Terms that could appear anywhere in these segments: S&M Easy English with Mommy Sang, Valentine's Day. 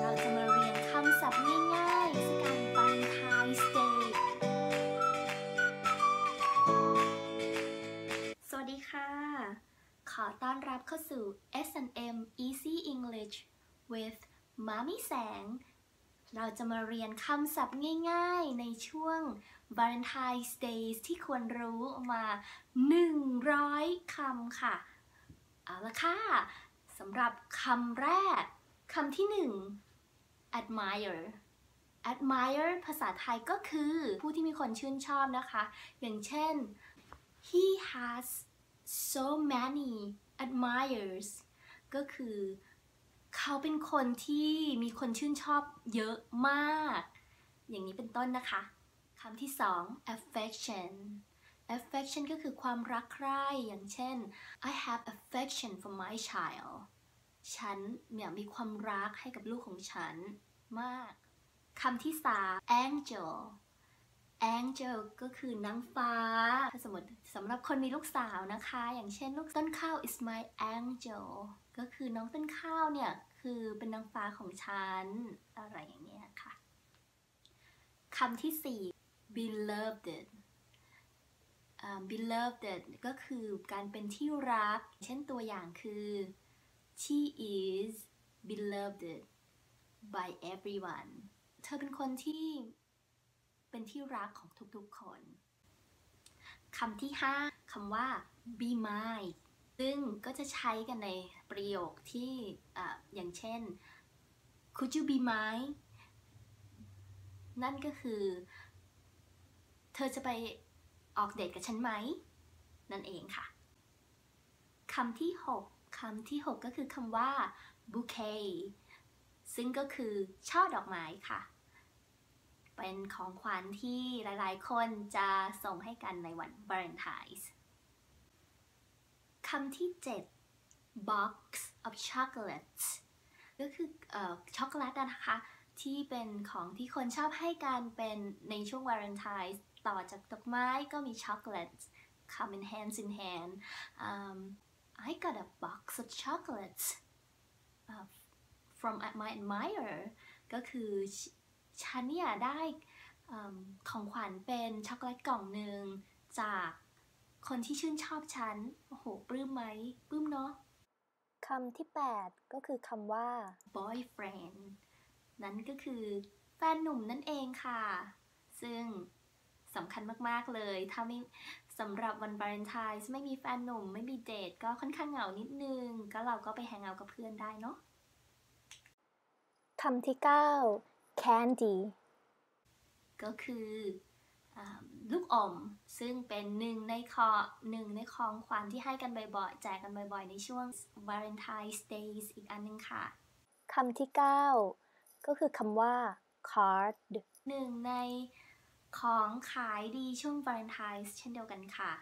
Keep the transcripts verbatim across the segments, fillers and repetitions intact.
เราจะมาเรียนคำศัพท์ง่ายๆสำหรับ Valentine's Day สวัสดีค่ะขอต้อนรับเข้าสู่ เอส แอนด์ เอ็ม Easy English with Mommy Sang เราจะมาเรียนคำศัพท์ง่ายๆในช่วง Valentine's Day ที่ควรรู้มาหนึ่งร้อยคำค่ะเอาละค่ะสำหรับคำแรกคำที่หนึ่ง admire admire ภาษาไทยก็คือผู้ที่มีคนชื่นชอบนะคะอย่างเช่น he has so many admirers ก็คือเขาเป็นคนที่มีคนชื่นชอบเยอะมากอย่างนี้เป็นต้นนะคะคำที่สอง affection affection ก็คือความรักใคร่อย่างเช่น I have affection for my child ฉันเนี่ยมีความรักให้กับลูกของฉันมากคำที่สาม angel angel ก็คือนางฟ้าถ้าสมมติสำหรับคนมีลูกสาวนะคะอย่างเช่นลูกต้นข้าว is my angel ก็คือน้องต้นข้าวเนี่ยคือเป็นนางฟ้าของฉันอะไรอย่างเงี้ยค่ะคำที่สี่ beloved Uh, beloved ก็คือการเป็นที่รักเช่นตัวอย่างคือ she is beloved by everyone เธอเป็นคนที่เป็นที่รักของทุกๆคนคำที่ห้าคำว่า be mine ซึ่งก็จะใช้กันในประโยคที่ uh, อย่างเช่น could you be mine นั่นก็คือเธอจะไปออกเดทกับฉันไหมนั่นเองค่ะคำที่หกคำที่หกก็คือคำว่า bouquet ซึ่งก็คือช่อดอกไม้ค่ะเป็นของขวัญที่หลายๆคนจะส่งให้กันในวัน Valentine's คำที่เจ็ด box of chocolates ก็คือช็อกโกแลตนะคะที่เป็นของที่คนชอบให้กันเป็นในช่วง Valentine'sต่อจากดอกไม้ก็มีช็อกโกแลต come in hands in hand um, I got a box of chocolates uh, from my admirer ก็คือฉันเนี่ยได้um, ของขวัญเป็นช็อกโกแลตกล่องหนึ่งจากคนที่ชื่นชอบฉันโอ้โหปลื้มไหมปลื้มเนาะคำที่แปดก็คือคำว่า boyfriend นั้นก็คือแฟนหนุ่มนั่นเองค่ะซึ่งสำคัญมากๆเลยถ้าไม่สำหรับวัน Valentine's ไม่มีแฟนหนุ่มไม่มีเดทก็ค่อนข้างเหงานิดนึงก็เราก็ไปแฮงเอาท์กับเพื่อนได้เนาะคำที่เก้า candy ก็คือลูกอมซึ่งเป็นหนึ่งในขอหนึ่งในของขวัญที่ให้กันบ่อยๆแจกกันบ่อยๆในช่วง Valentine's Day อีกอันนึงค่ะคำที่เก้าก็คือคำว่า card หนึ่งในของขายดีช่วง Valentine's เช่นเดียวกันค่ะ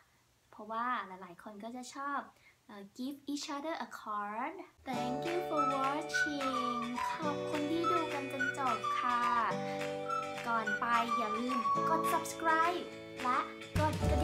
เพราะว่าหลายๆคนก็จะชอบ uh, give each other a card Thank you for watching ขอบคุณที่ดูกันจนจบค่ะก่อนไปอย่าลืมกด subscribe และกดกระดิ่ง